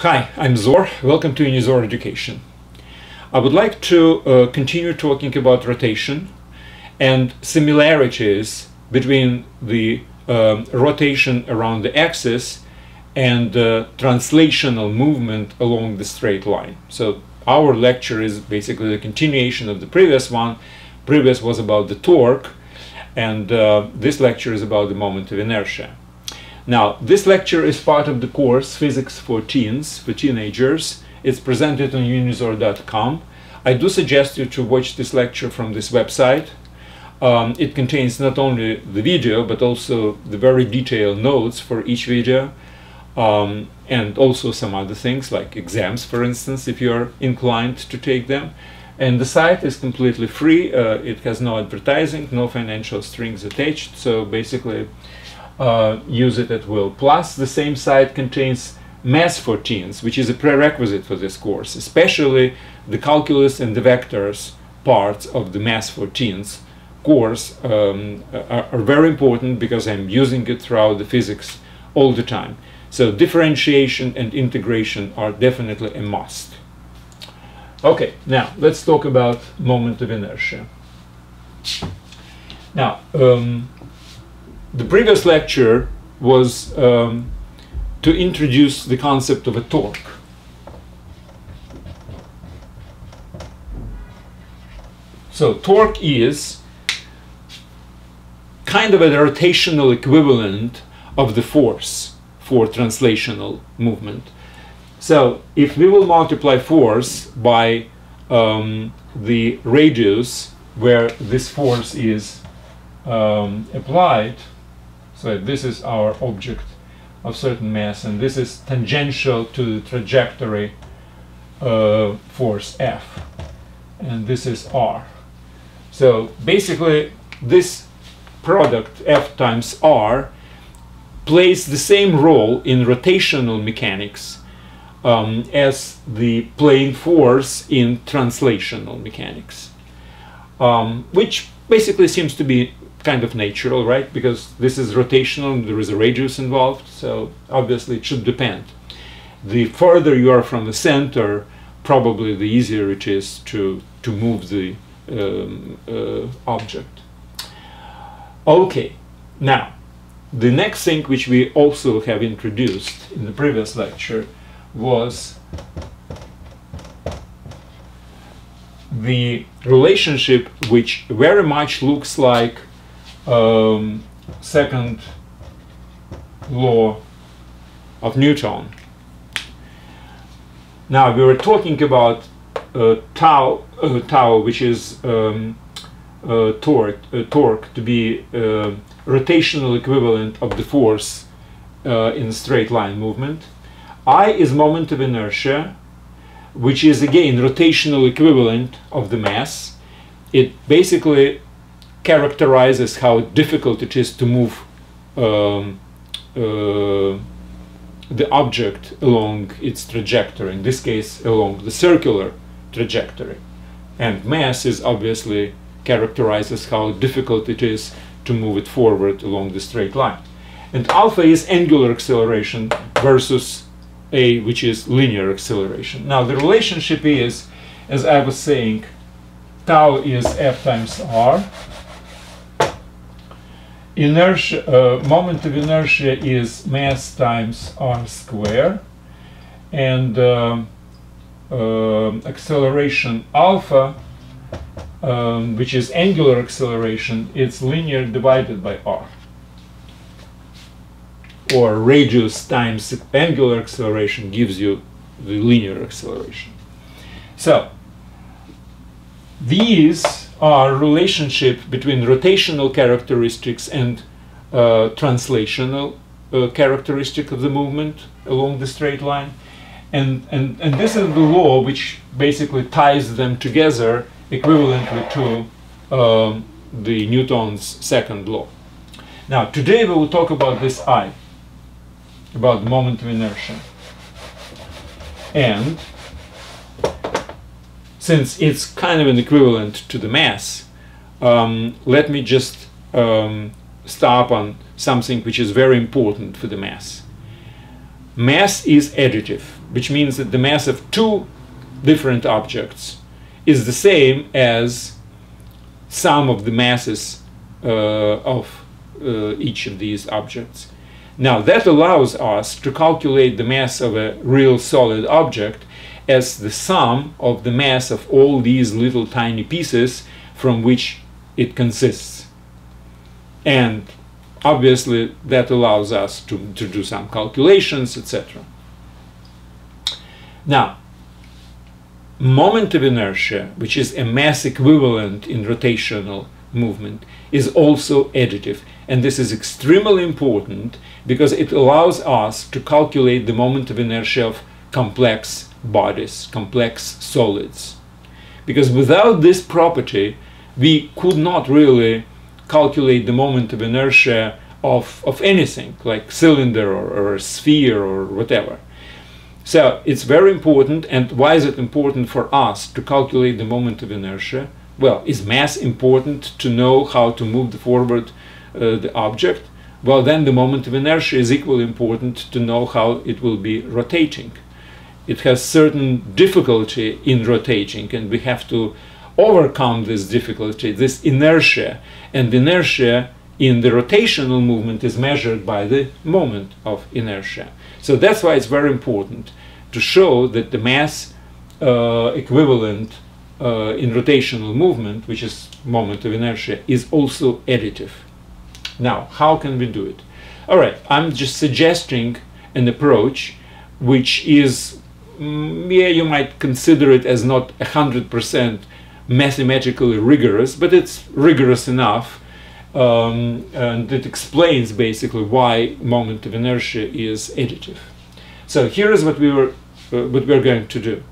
Hi, I'm Zor. Welcome to Unizor Education. I would like to continue talking about rotation and similarities between the rotation around the axis and the translational movement along the straight line. So our lecture is basically the continuation of the previous one. Previous was about the torque, and this lecture is about the moment of inertia. Now, this lecture is part of the course Physics for Teens, for Teenagers. It's presented on unizor.com. I do suggest you to watch this lecture from this website. It contains not only the video, but also the very detailed notes for each video, and also some other things like exams, for instance, if you're inclined to take them. And the site is completely free. It has no advertising, no financial strings attached, so basically use it at will. Plus, the same site contains Math for Teens, which is a prerequisite for this course, especially the calculus and the vectors parts of the Math for Teens course are very important, because I'm using it throughout the physics all the time. So differentiation and integration are definitely a must. Okay, now let's talk about moment of inertia. Now, the previous lecture was to introduce the concept of a torque. So torque is kind of a rotational equivalent of the force for translational movement. So if we will multiply force by the radius where this force is applied, so this is our object of certain mass, and this is tangential to the trajectory force F, and this is R. So basically this product F times R plays the same role in rotational mechanics as the plane force in translational mechanics, which basically seems to be kind of natural, right? Because this is rotational and there is a radius involved, so obviously it should depend. The further you are from the center, probably the easier it is to move the object. Okay, now the next thing which we also have introduced in the previous lecture was the relationship which very much looks like second law of Newton. Now we were talking about tau, which is torque to be rotational equivalent of the force in straight line movement. I is moment of inertia, which is again rotational equivalent of the mass. It basically characterizes how difficult it is to move the object along its trajectory, in this case along the circular trajectory. And mass is obviously characterizes how difficult it is to move it forward along the straight line. And alpha is angular acceleration versus A, which is linear acceleration. Now the relationship is, as I was saying, tau is F times R. Inertia, moment of inertia is mass times R square, and acceleration alpha, which is angular acceleration, it's linear divided by R, or radius times angular acceleration gives you the linear acceleration. So these are relationship between rotational characteristics and translational characteristic of the movement along the straight line, and this is the law which basically ties them together equivalently to the Newton's second law. Now today we will talk about this I, about the moment of inertia, and since it's kind of an equivalent to the mass, let me just stop on something which is very important for the mass. mass is additive, which means that the mass of two different objects is the same as sum of the masses of each of these objects. Now that allows us to calculate the mass of a real solid object as the sum of the mass of all these little tiny pieces from which it consists. And obviously that allows us to do some calculations, etc. Now, moment of inertia, which is a mass equivalent in rotational movement, is also additive, and this is extremely important because it allows us to calculate the moment of inertia of complex bodies, complex solids, because without this property we could not really calculate the moment of inertia of anything like cylinder or a sphere or whatever. So it's very important. And why is it important for us to calculate the moment of inertia? Well, is mass important to know how to move forward the object? Well, then the moment of inertia is equally important to know how it will be rotating. It has certain difficulty in rotating, and we have to overcome this difficulty, this inertia. And inertia in the rotational movement is measured by the moment of inertia. So that's why it's very important to show that the mass equivalent in rotational movement, which is moment of inertia, is also additive. Now, how can we do it? All right, I'm just suggesting an approach which is, yeah, you might consider it as not 100% mathematically rigorous, but it's rigorous enough, and it explains basically why moment of inertia is additive. So here is what we're going to do.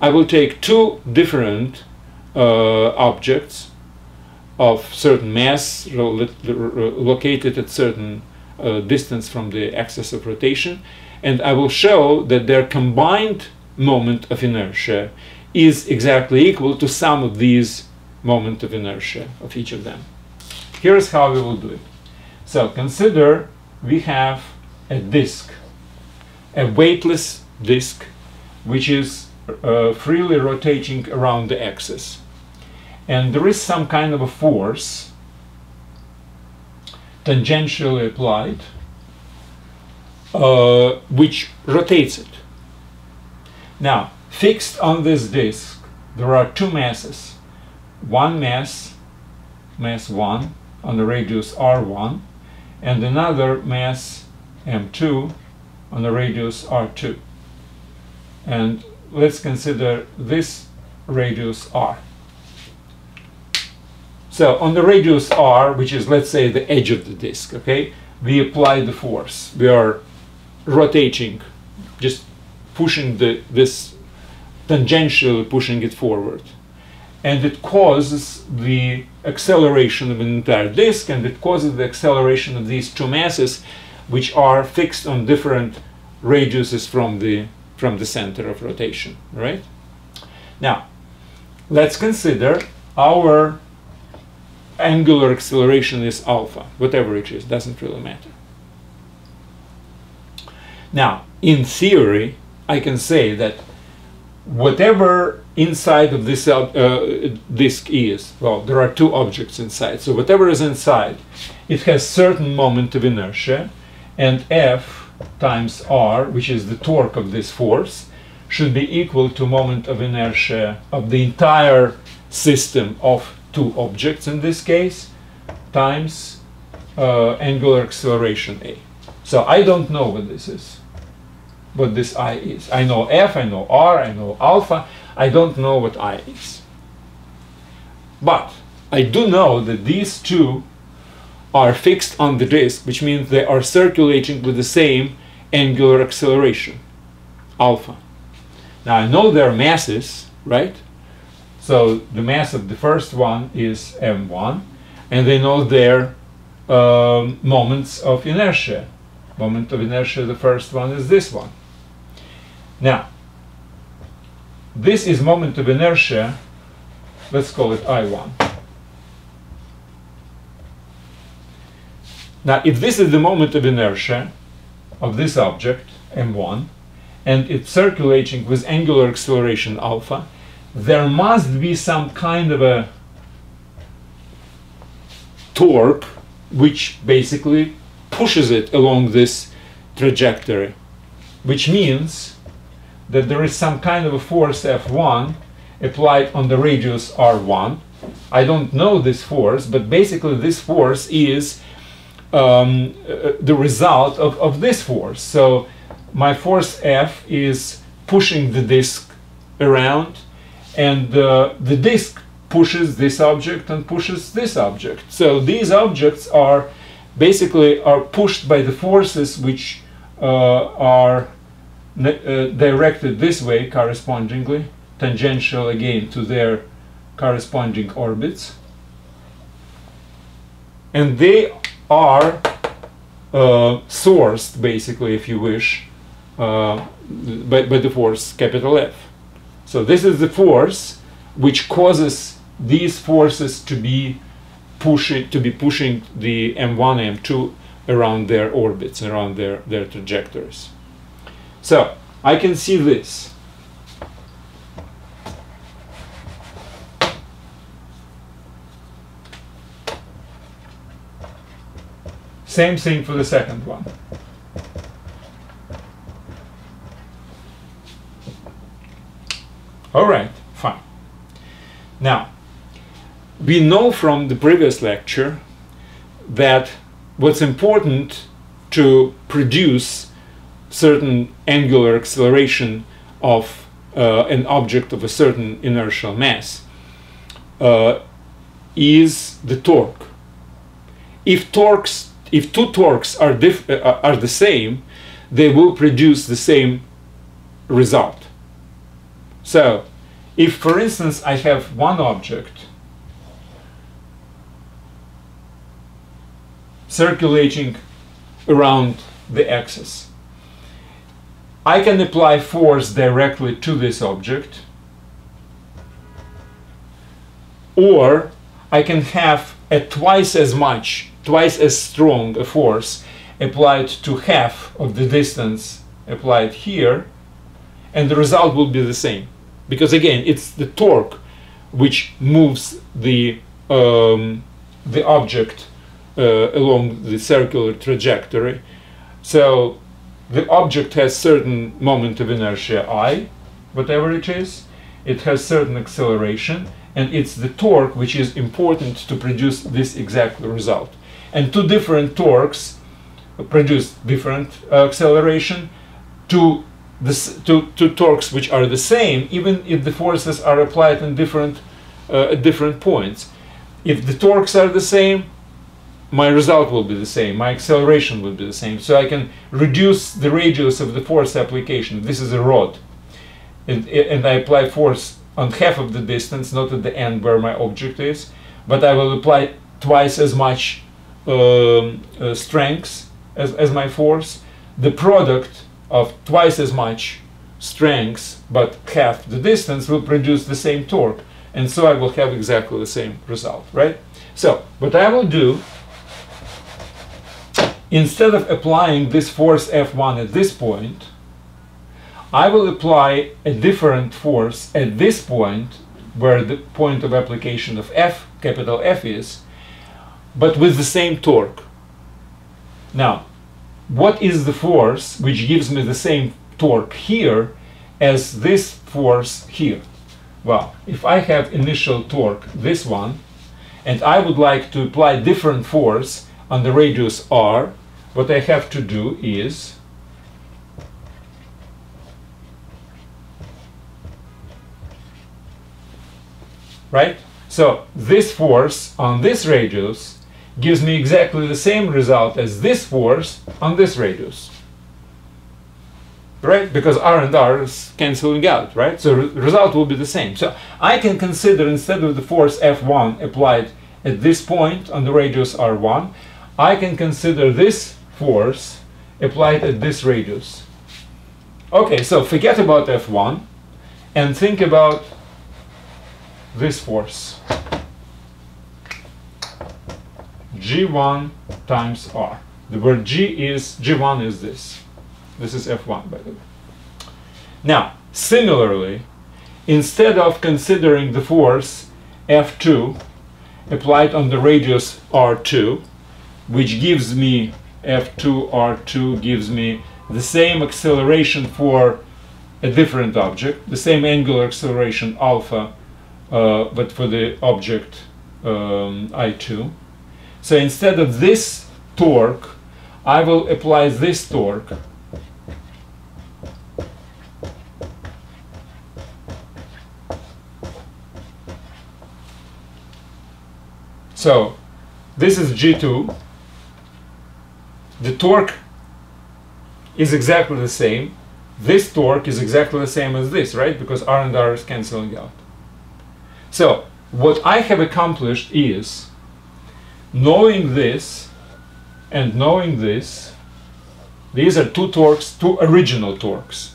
I will take two different objects of certain mass located at certain distance from the axis of rotation, and I will show that their combined moment of inertia is exactly equal to sum of these moment of inertia of each of them. Here's how we will do it. So consider we have a disk, a weightless disk, which is freely rotating around the axis, and there is some kind of a force tangentially applied which rotates it. Now, fixed on this disk, there are two masses. One mass, mass 1, on the radius r1, and another mass m2 on the radius r2. And let's consider this radius r. So on the radius r, which is, let's say, the edge of the disk, okay, we apply the force. We are rotating, just pushing this tangentially, pushing it forward, and it causes the acceleration of an entire disk, and it causes the acceleration of these two masses, which are fixed on different radiuses from the center of rotation, right? Now, let's consider our angular acceleration is alpha, whatever it is, doesn't really matter. Now, in theory, I can say that whatever inside of this disk is, well, there are two objects inside, so whatever is inside, it has certain moment of inertia, and F times r, which is the torque of this force, should be equal to moment of inertia of the entire system of two objects in this case, times angular acceleration a. So I don't know what this is, what this I is. I know f, I know r, I know alpha, I don't know what I is. But I do know that these two are fixed on the disk, which means they are circulating with the same angular acceleration, alpha. Now I know their masses, right? So the mass of the first one is m1, and they know their moments of inertia. Moment of inertia, the first one is this one. Now, this is moment of inertia, let's call it I1. Now, if this is the moment of inertia of this object, m1, and it's circulating with angular acceleration alpha, there must be some kind of a torque which basically pushes it along this trajectory, which means that there is some kind of a force F1 applied on the radius R1. I don't know this force, but basically this force is the result of this force. So my force F is pushing the disk around, and the disk pushes this object and pushes this object. So these objects are basically pushed by the forces which are directed this way, correspondingly tangential again to their corresponding orbits, and they are sourced, basically, if you wish, by the force capital F. So this is the force which causes these forces to be pushing the M1, M2 around their orbits, around their trajectories. So I can see this. Same thing for the second one. All right, fine. Now, we know from the previous lecture that what's important to produce certain angular acceleration of an object of a certain inertial mass is the torque. If two torques are the same, they will produce the same result. So, if, for instance, I have one object circulating around the axis, I can apply force directly to this object, or I can have a twice as strong a force applied to half of the distance applied here, and the result will be the same, because again it's the torque which moves the object along the circular trajectory. So the object has certain moment of inertia I, whatever it is, it has certain acceleration, and it's the torque which is important to produce this exact result. And two different torques produce different acceleration. Two torques which are the same, even if the forces are applied in different at different points. If the torques are the same, my result will be the same, my acceleration will be the same. So I can reduce the radius of the force application. This is a rod, and I apply force on half of the distance, not at the end where my object is, but I will apply twice as much strength as my force. The product of twice as much strength but half the distance will produce the same torque, and so I will have exactly the same result, right? So what I will do, instead of applying this force F1 at this point, I will apply a different force at this point where the point of application of F, capital F, is, but with the same torque. Now, what is the force which gives me the same torque here as this force here? Well, if I have initial torque, this one, and I would like to apply different force on the radius R, what I have to do is right? So this force on this radius gives me exactly the same result as this force on this radius, right? Because R and R is cancelling out, right? So the result will be the same. So I can consider, instead of the force F1 applied at this point on the radius R1, I can consider this force applied at this radius. Okay, so forget about F1 and think about this force, G1 times R. The word G is, G1 is this, This is F1, by the way. Now, similarly, instead of considering the force F2 applied on the radius R2, which gives me F2, R2 gives me the same acceleration for a different object, the same angular acceleration alpha, but for the object I2. So instead of this torque, I will apply this torque . So this is G2. The torque is exactly the same. This torque is exactly the same as this, right? Because R and R is canceling out. So what I have accomplished is, knowing this and knowing this, these are two torques, two original torques.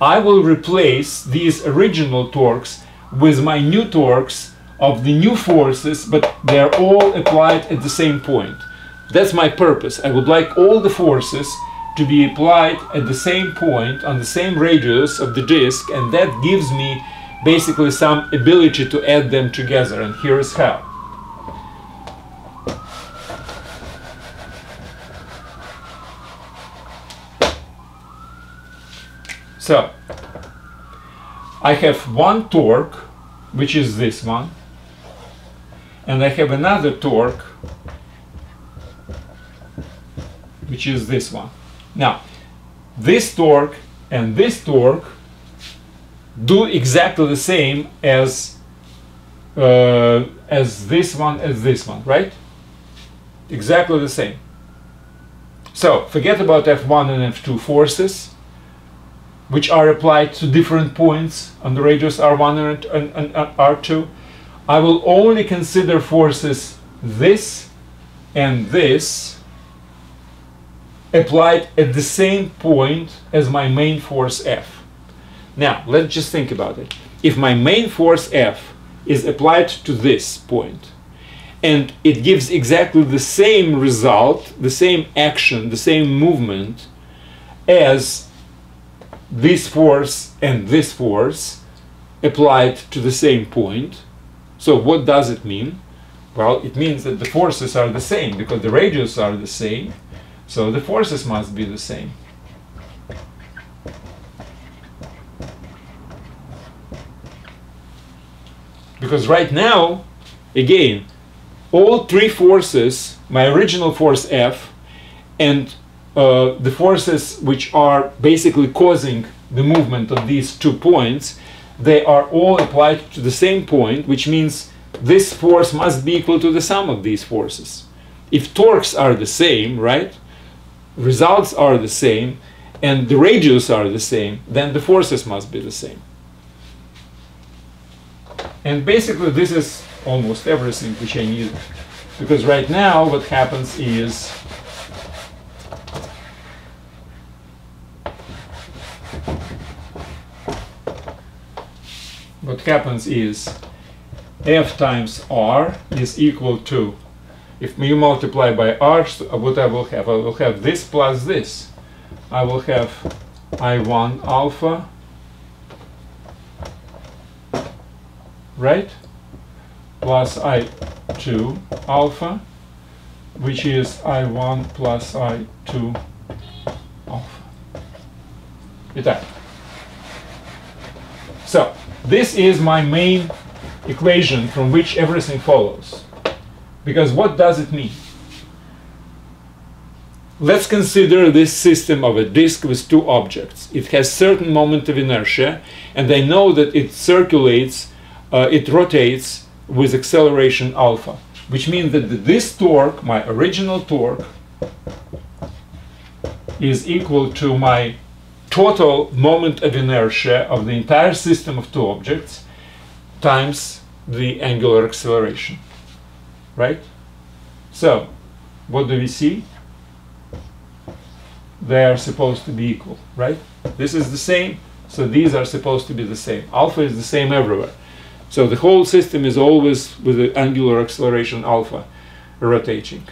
I will replace these original torques with my new torques of the new forces, but they're all applied at the same point. That's my purpose. I would like all the forces to be applied at the same point on the same radius of the disk, and that gives me basically some ability to add them together, and here is how. So I have one torque, which is this one, and I have another torque, which is this one. Now, this torque and this torque do exactly the same as this one, right? Exactly the same. So, forget about F1 and F2 forces, which are applied to different points on the radius R1 and R2. I will only consider forces this and this applied at the same point as my main force F. Now, let's just think about it. If my main force F is applied to this point, and it gives exactly the same result, the same action, the same movement as this force and this force applied to the same point. So what does it mean? Well, it means that the forces are the same, because the radius are the same, so the forces must be the same. Because right now, again, all three forces, my original force F and the forces which are basically causing the movement of these 2 points, they are all applied to the same point, which means this force must be equal to the sum of these forces. If torques are the same, right, results are the same, and the radius are the same, then the forces must be the same. And basically this is almost everything which I need, because right now what happens is, F times R is equal to, if you multiply by R, what I will have this plus this. I will have I1 alpha, right? Plus I2 alpha, which is I1 plus I2 alpha. Итак. So, this is my main equation from which everything follows. Because what does it mean? Let's consider this system of a disk with 2 objects. It has certain moment of inertia, and I know that it circulates, it rotates with acceleration alpha, which means that this torque, my original torque, is equal to my total moment of inertia of the entire system of 2 objects times the angular acceleration, right? So, what do we see? They are supposed to be equal, right? This is the same, so these are supposed to be the same. Alpha is the same everywhere. So the whole system is always with the angular acceleration alpha rotating.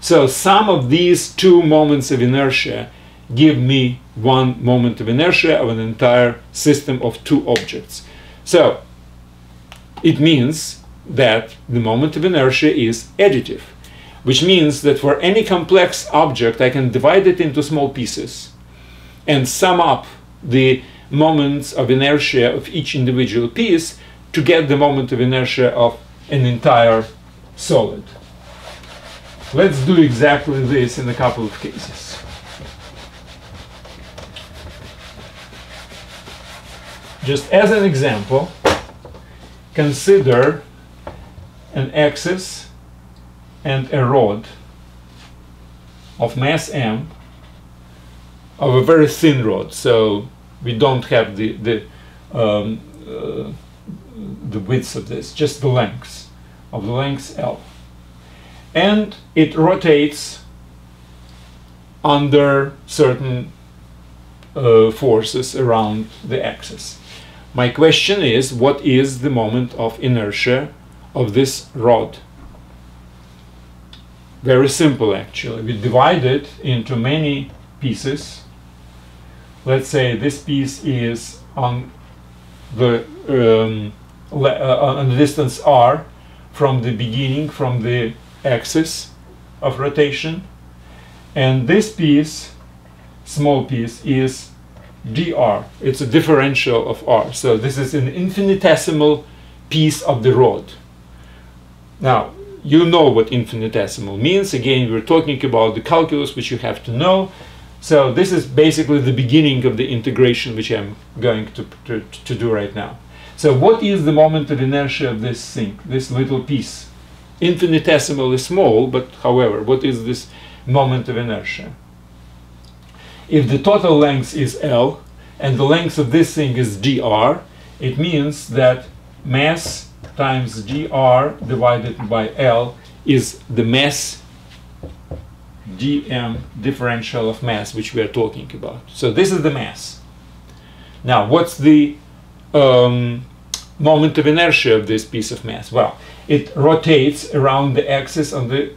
So sum of these 2 moments of inertia give me one moment of inertia of an entire system of two objects. So it means that the moment of inertia is additive, which means that for any complex object I can divide it into small pieces and sum up the moments of inertia of each individual piece to get the moment of inertia of an entire solid. Let's do exactly this in a couple of cases. Just as an example, consider an axis and a rod of mass m of a very thin rod, so we don't have the width of this, just the length of the length L, and it rotates under certain forces around the axis. My question is, what is the moment of inertia of this rod? Very simple, actually. We divide it into many pieces. Let's say this piece is on the on the distance r from the beginning, from the axis of rotation, and this piece, small piece, is dr. It's a differential of r, so this is an infinitesimal piece of the rod. Now you know what infinitesimal means. Again, we're talking about the calculus, which you have to know. So this is basically the beginning of the integration, which I'm going to do right now. So what is the moment of inertia of this thing, this little piece? Infinitesimally small, but however, what is this moment of inertia? If the total length is L and the length of this thing is dr, it means that mass times dr divided by L is the mass, dm, differential of mass, which we are talking about. So this is the mass. Now what's the moment of inertia of this piece of mass? Well, it rotates around the axis on the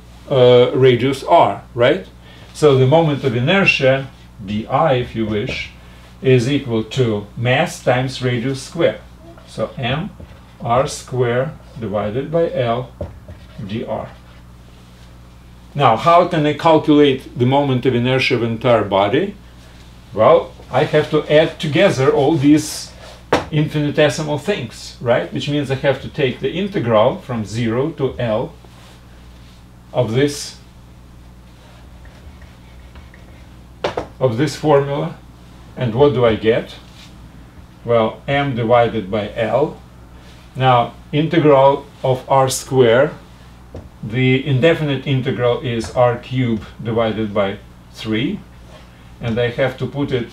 radius r, right? So the moment of inertia, di if you wish, is equal to mass times radius square. So m r square divided by L dr. Now how can I calculate the moment of inertia of the entire body? Well, I have to add together all these infinitesimal things, right? Which means I have to take the integral from 0 to L of this formula, and what do I get? Well, m divided by L. Now integral of r square, the indefinite integral is r cubed divided by 3, and I have to put it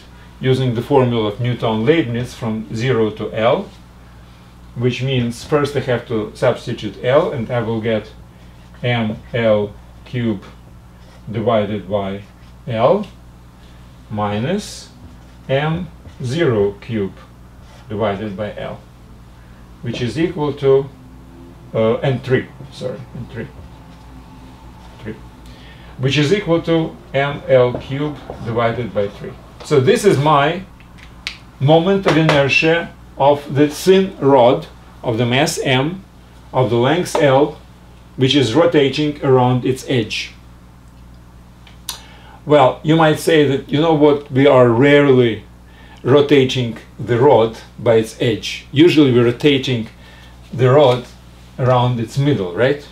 using the formula of Newton-Leibniz from 0 to L, which means first I have to substitute L, and I will get ml cubed divided by L minus m0 cubed divided by L, which is equal to N3, which is equal to ml cubed divided by 3. So this is my moment of inertia of the thin rod of the mass m of the length L, which is rotating around its edge. Well, you might say that, you know what, we are rarely rotating the rod by its edge. Usually we're rotating the rod around its middle, right?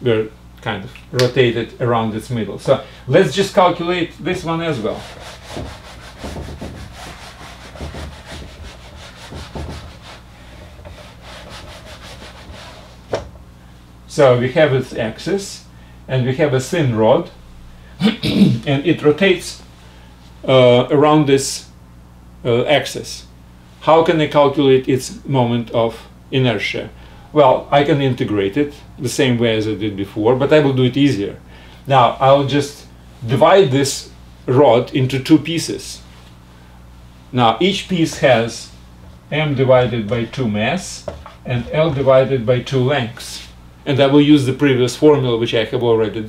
We're kind of rotated around its middle. So let's just calculate this one as well. So we have its axis and we have a thin rod and it rotates around this axis. How can I calculate its moment of inertia? Well, I can integrate it the same way as I did before, but I will do it easier. Now I'll just divide this rod into two pieces. Now each piece has m divided by 2 mass and L divided by 2 length, and I will use the previous formula, which I have already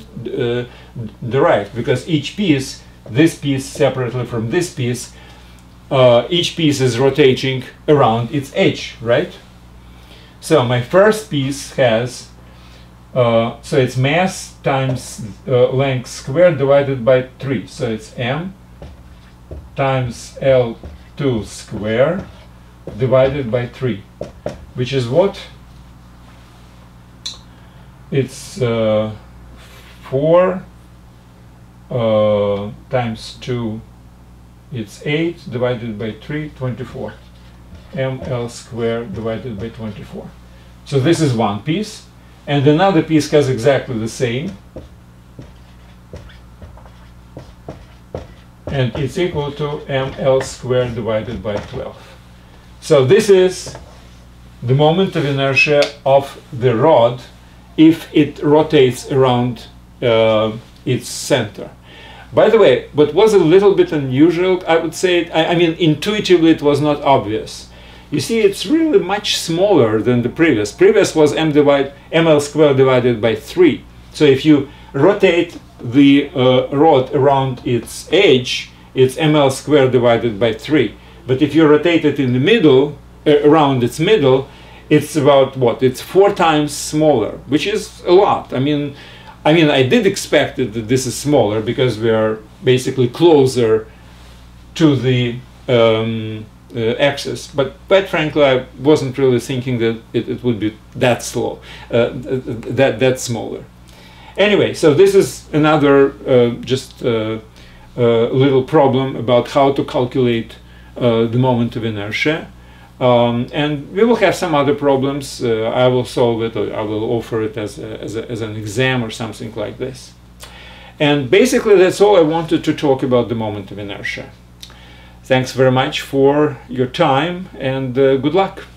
derived, because each piece this piece separately from this piece, each piece is rotating around its edge, right? So my first piece has, so it's mass times length squared divided by 3. So it's m times L2 squared divided by 3, which is what? It's 4 times 2, it's 8 divided by 3, 24. ML squared divided by 24. So this is one piece, and another piece has exactly the same, and it's equal to ML squared divided by 12. So this is the moment of inertia of the rod if it rotates around its center. By the way, what was a little bit unusual, I would say, I mean, intuitively it was not obvious. You see, it's really much smaller than the previous. Previous was ML squared divided by 3. So if you rotate the rod around its edge, it's ML squared divided by 3. But if you rotate it in the middle, around its middle, it's about what? It's 4 times smaller, which is a lot. I mean, I did expect it that this is smaller because we are basically closer to the axis. But quite frankly, I wasn't really thinking that it would be that slow, that smaller. Anyway, so this is another little problem about how to calculate the moment of inertia. And we will have some other problems. I will solve it, or I will offer it as an exam or something like this. And basically that's all I wanted to talk about the moment of inertia. Thanks very much for your time, and good luck.